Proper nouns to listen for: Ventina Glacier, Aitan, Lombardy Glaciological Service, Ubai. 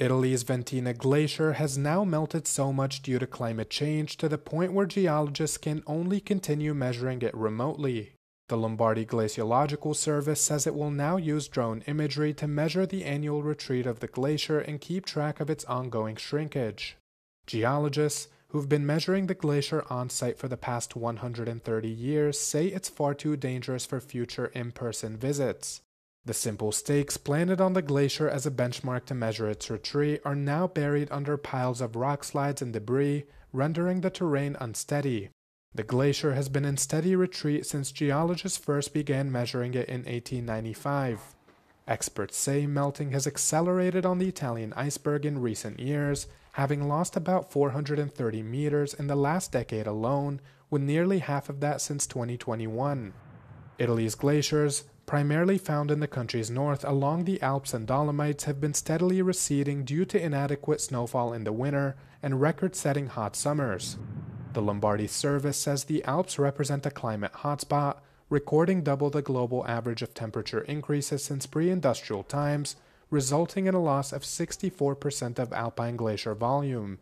Italy's Ventina Glacier has now melted so much due to climate change to the point where geologists can only continue measuring it remotely. The Lombardy Glaciological Service says it will now use drone imagery to measure the annual retreat of the glacier and keep track of its ongoing shrinkage. Geologists, who've been measuring the glacier on-site for the past 130 years, say it's far too dangerous for future in-person visits. The simple stakes planted on the glacier as a benchmark to measure its retreat are now buried under piles of rock slides and debris, rendering the terrain unsteady. The glacier has been in steady retreat since geologists first began measuring it in 1895. Experts say melting has accelerated on the Italian iceberg in recent years, having lost about 430 meters in the last decade alone, with nearly half of that since 2021. Italy's glaciers, primarily found in the country's north along the Alps and Dolomites, have been steadily receding due to inadequate snowfall in the winter and record-setting hot summers. The Lombardy Service says the Alps represent a climate hotspot, recording double the global average of temperature increases since pre-industrial times, resulting in a loss of 64% of alpine glacier volume.